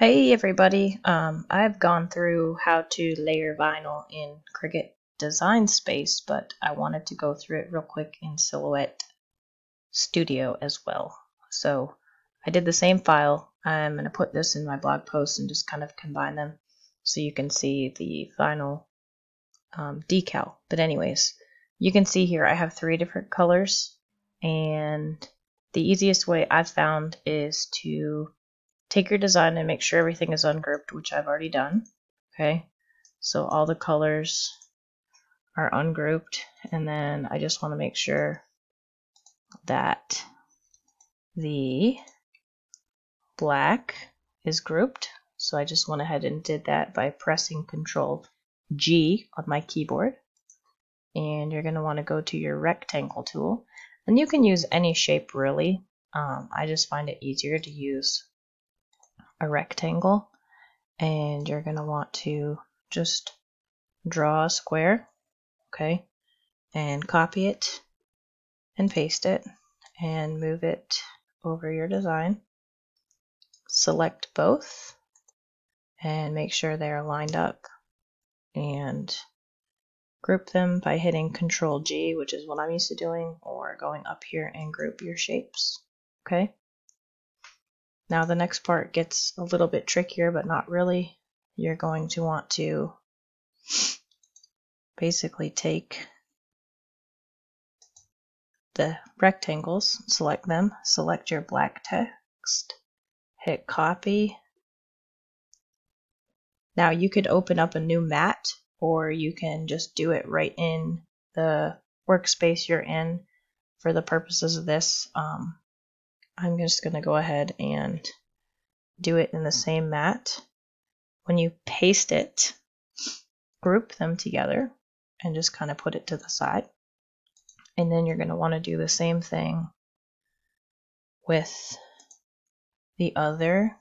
Hey everybody, I've gone through how to layer vinyl in Cricut Design Space, but I wanted to go through it real quick in Silhouette Studio as well. So I did the same file. I'm going to put this in my blog post and just kind of combine them so you can see the vinyl decal. But anyways, you can see here I have three different colors, and the easiest way I've found is to take your design and make sure everything is ungrouped, which I've already done. Okay, so all the colors are ungrouped, and then I just want to make sure that the black is grouped. So I just went ahead and did that by pressing Ctrl G on my keyboard. And you're going to want to go to your rectangle tool, and you can use any shape really. I just find it easier to use a rectangle, and you're going to want to just draw a square, okay, and copy it and paste it and move it over your design. Select both and make sure they are lined up and group them by hitting Ctrl G, which is what I'm used to doing, or going up here and group your shapes, okay? Now the next part gets a little bit trickier, but not really. You're going to want to basically take the rectangles, select them, select your black text, hit copy. Now you could open up a new mat, or you can just do it right in the workspace you're in. For the purposes of this, I'm just going to go ahead and do it in the same mat. When you paste it, group them together and just kind of put it to the side. And then you're going to want to do the same thing with the other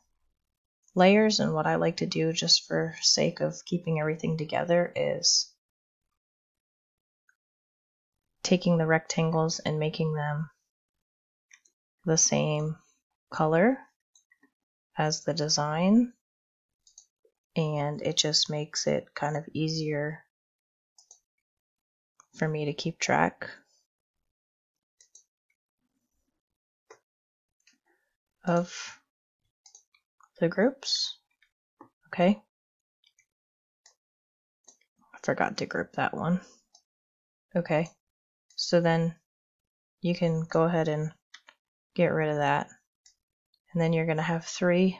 layers. And what I like to do, just for sake of keeping everything together, is taking the rectangles and making them the same color as the design, and it just makes it kind of easier for me to keep track of the groups. Okay, I forgot to group that one. Okay, so then you can go ahead and get rid of that, and then you're going to have three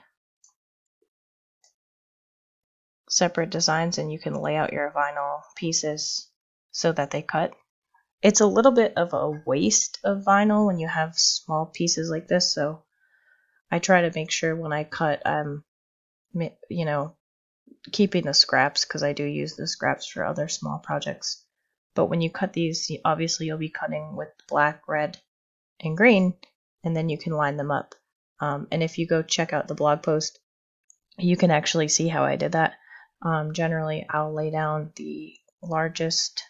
separate designs, and you can lay out your vinyl pieces so that they cut. It's a little bit of a waste of vinyl when you have small pieces like this, so I try to make sure when I cut I'm, you know, keeping the scraps, because I do use the scraps for other small projects. But when you cut these, obviously you'll be cutting with black, red, and green, and then you can line them up. And if you go check out the blog post, you can actually see how I did that. Generally, I'll lay down the largest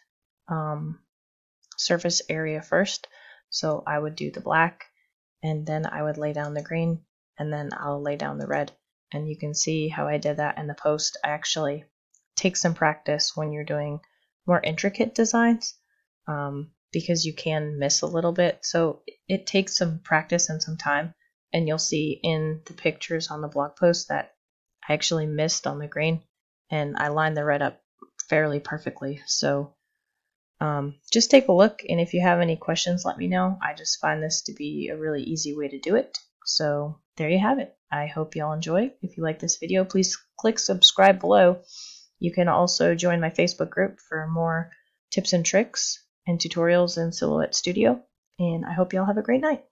surface area first. So I would do the black, and then I would lay down the green, and then I'll lay down the red. And you can see how I did that in the post. I actually take some practice when you're doing more intricate designs, because you can miss a little bit. So it takes some practice and some time, and you'll see in the pictures on the blog post that I actually missed on the green, and I lined the red up fairly perfectly. So just take a look, and if you have any questions, let me know. I just find this to be a really easy way to do it. So there you have it. I hope you all enjoy. If you like this video, please click subscribe below. You can also join my Facebook group for more tips and tricks and tutorials in Silhouette Studio, and I hope you all have a great night.